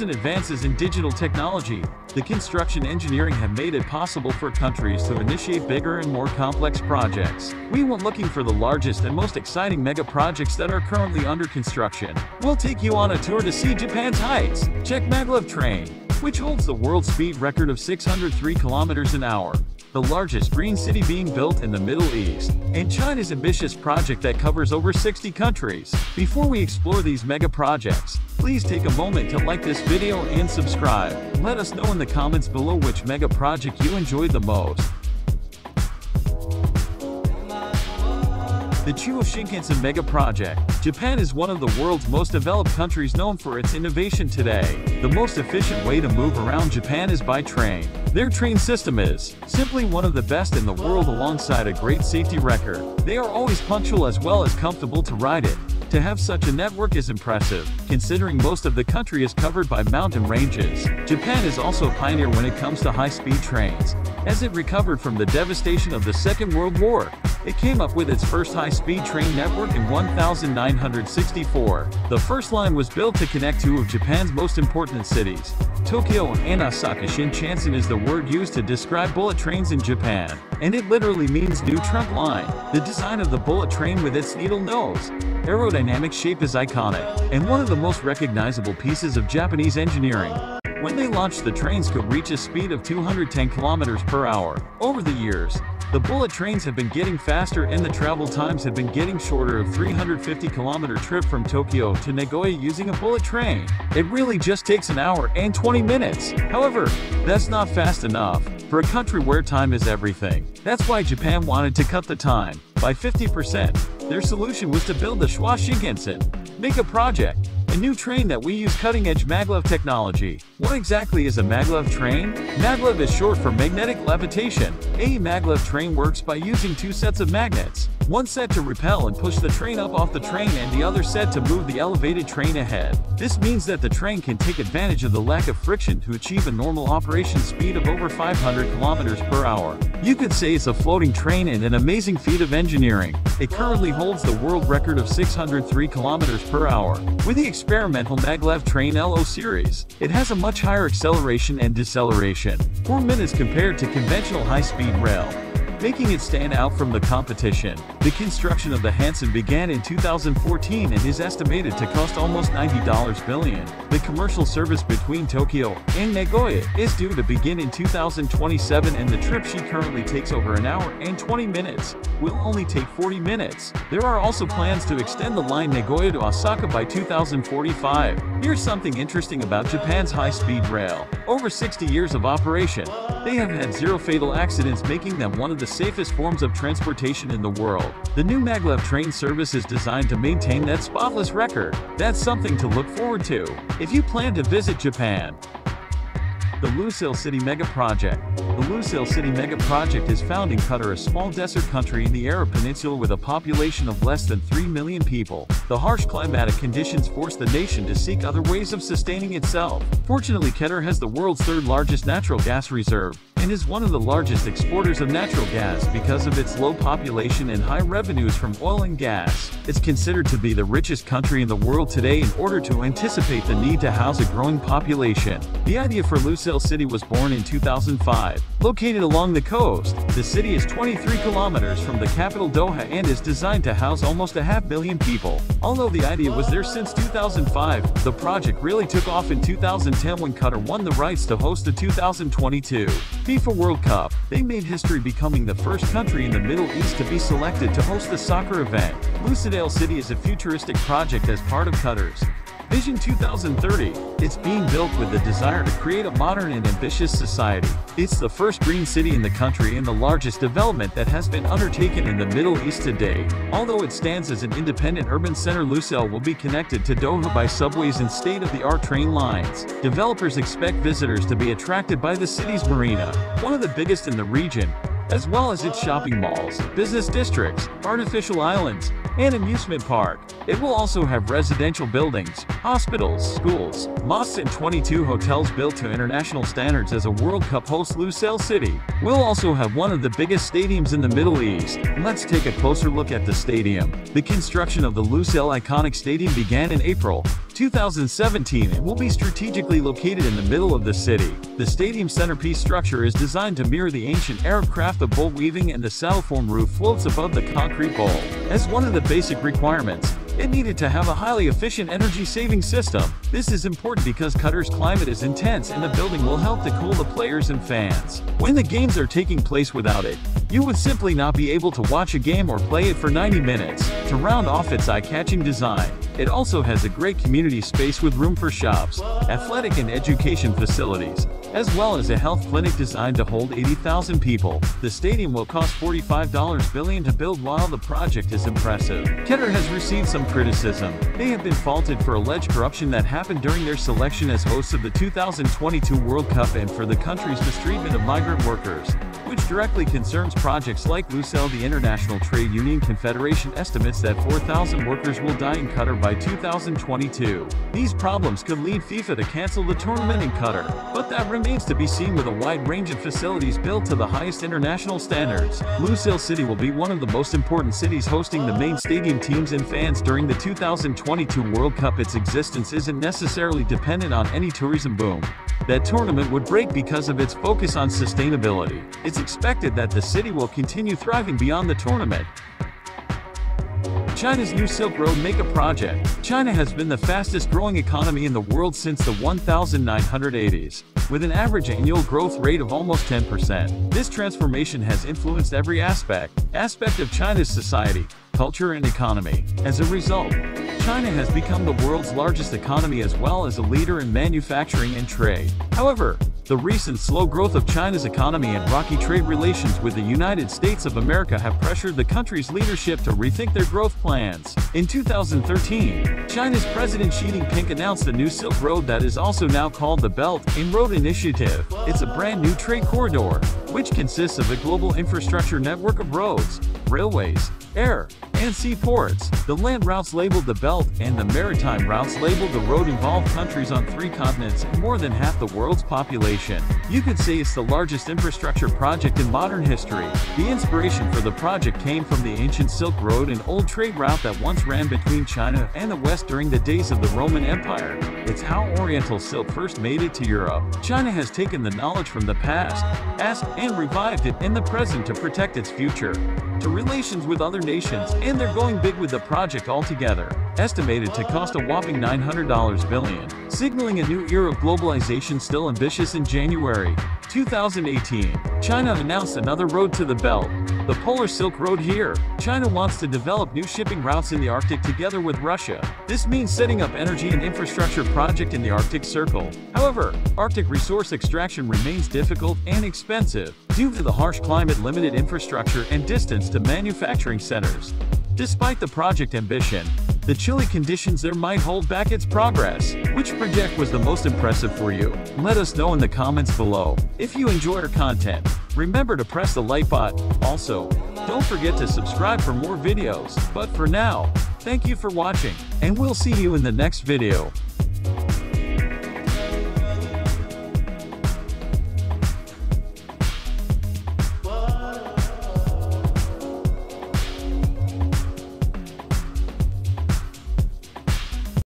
recent advances in digital technology, the construction engineering have made it possible for countries to initiate bigger and more complex projects. We went looking for the largest and most exciting mega projects that are currently under construction. We'll take you on a tour to see Japan's heights. Check Maglev train, which holds the world speed record of 603 kilometers an hour, the largest green city being built in the Middle East, and China's ambitious project that covers over 60 countries. Before we explore these mega projects, please take a moment to like this video and subscribe. Let us know in the comments below which mega project you enjoyed the most. The Chuo Shinkansen mega project. Japan is one of the world's most developed countries, known for its innovation today. The most efficient way to move around Japan is by train. Their train system is simply one of the best in the world, alongside a great safety record. They are always punctual as well as comfortable to ride it. To have such a network is impressive, considering most of the country is covered by mountain ranges. Japan is also a pioneer when it comes to high-speed trains. As it recovered from the devastation of the Second World War, it came up with its first high-speed train network in 1964. The first line was built to connect two of Japan's most important cities, Tokyo and Osaka. Shinkansen is the word used to describe bullet trains in Japan, and it literally means new trunk line. The design of the bullet train, with its needle nose, aerodynamic shape, is iconic, and one of the most recognizable pieces of Japanese engineering. When they launched, the trains could reach a speed of 210 kilometers per hour. Over the years, the bullet trains have been getting faster and the travel times have been getting shorter. A 350-kilometer trip from Tokyo to Nagoya using a bullet train, it really just takes an hour and 20 minutes. However, that's not fast enough for a country where time is everything. That's why Japan wanted to cut the time by 50%. Their solution was to build the Chuo Shinkansen mega project, a new train that we use cutting-edge maglev technology. What exactly is a maglev train? Maglev is short for magnetic levitation. A maglev train works by using two sets of magnets, one set to repel and push the train up off the train, and the other set to move the elevated train ahead. This means that the train can take advantage of the lack of friction to achieve a normal operation speed of over 500 kilometers per hour. You could say it's a floating train and an amazing feat of engineering. It currently holds the world record of 603 kilometers per hour. With the experimental maglev train LO series, it has a much higher acceleration and deceleration, 4 minutes compared to conventional high-speed rail, making it stand out from the competition. The construction of the Hansen began in 2014 and is estimated to cost almost $90 billion. The commercial service between Tokyo and Nagoya is due to begin in 2027, and the trip she currently takes over an hour and 20 minutes will only take 40 minutes. There are also plans to extend the line Nagoya to Osaka by 2045. Here's something interesting about Japan's high-speed rail. Over 60 years of operation, they have had zero fatal accidents, making them one of the safest forms of transportation in the world. The new maglev train service is designed to maintain that spotless record. That's something to look forward to if you plan to visit Japan. The Lusail City mega project. The Lusail City mega project is found in Qatar, a small desert country in the Arab Peninsula with a population of less than 3 million people. The harsh climatic conditions forced the nation to seek other ways of sustaining itself. Fortunately, Qatar has the world's third largest natural gas reserve and is one of the largest exporters of natural gas because of its low population and high revenues from oil and gas. It's considered to be the richest country in the world today in order to anticipate the need to house a growing population. The idea for Lusail City was born in 2005. Located along the coast, the city is 23 kilometers from the capital Doha and is designed to house almost a 500,000 people. Although the idea was there since 2005, the project really took off in 2010 when Qatar won the rights to host the 2022 FIFA World Cup. They made history, becoming the first country in the Middle East to be selected to host the soccer event. Lusail City is a futuristic project as part of Qatar's Vision 2030, it's being built with the desire to create a modern and ambitious society. It's the first green city in the country and the largest development that has been undertaken in the Middle East to date. Although it stands as an independent urban center, Lusail will be connected to Doha by subways and state-of-the-art train lines. Developers expect visitors to be attracted by the city's marina, one of the biggest in the region, as well as its shopping malls, business districts, artificial islands, and amusement park. It will also have residential buildings, hospitals, schools, mosques, and 22 hotels built to international standards as a World Cup host. Lusail City will also have one of the biggest stadiums in the Middle East. Let's take a closer look at the stadium. The construction of the Lusail iconic stadium began in April 2017 and will be strategically located in the middle of the city. The stadium centerpiece structure is designed to mirror the ancient Arab craft of bowl weaving, and the saddleform roof floats above the concrete bowl. As one of the basic requirements, it needed to have a highly efficient energy-saving system. This is important because Qatar's climate is intense and the building will help to cool the players and fans. When the games are taking place without it, you would simply not be able to watch a game or play it for 90 minutes. To round off its eye-catching design, it also has a great community space with room for shops, athletic and education facilities, as well as a health clinic designed to hold 80,000 people. The stadium will cost $45 billion to build. While the project is impressive, Qatar has received some criticism. They have been faulted for alleged corruption that happened during their selection as hosts of the 2022 World Cup and for the country's mistreatment of migrant workers, which directly concerns projects like Lusail. The International Trade Union Confederation estimates that 4,000 workers will die in Qatar by 2022. These problems could lead FIFA to cancel the tournament in Qatar, but that remains to be seen. With a wide range of facilities built to the highest international standards, Lusail City will be one of the most important cities hosting the main stadium teams and fans during the 2022 World Cup. Its existence isn't necessarily dependent on any tourism boom that tournament would break because of its focus on sustainability. It's expected that the city will continue thriving beyond the tournament. China's new Silk Road mega project. China has been the fastest growing economy in the world since the 1980s, with an average annual growth rate of almost 10%. This transformation has influenced every aspect of China's society, culture and economy. As a result, China has become the world's largest economy as well as a leader in manufacturing and trade. However, the recent slow growth of China's economy and rocky trade relations with the United States of America have pressured the country's leadership to rethink their growth plans. In 2013, China's President Xi Jinping announced the new Silk Road that is also now called the Belt and Road Initiative. It's a brand new trade corridor, which consists of a global infrastructure network of roads, railways, air, and seaports. The land routes labeled the Belt and the maritime routes labeled the Road involve countries on 3 continents and more than half the world's population. You could say it's the largest infrastructure project in modern history. The inspiration for the project came from the ancient Silk Road, an old trade route that once ran between China and the West during the days of the Roman Empire. It's how Oriental silk first made it to Europe. China has taken the knowledge from the past, and revived it in the present to protect its future, to relations with other nations, and they're going big with the project altogether, estimated to cost a whopping $900 billion, signaling a new era of globalization. Still ambitious, in January 2018, China announced another road to the Belt, the Polar Silk Road. Here, China wants to develop new shipping routes in the Arctic together with Russia. This means setting up energy and infrastructure project in the Arctic Circle. However, Arctic resource extraction remains difficult and expensive due to the harsh climate, limited infrastructure, and distance to manufacturing centers. Despite the project ambition, the chilly conditions there might hold back its progress. Which project was the most impressive for you? Let us know in the comments below. If you enjoy our content, remember to press the like button. Also, don't forget to subscribe for more videos. But for now, thank you for watching, and we'll see you in the next video.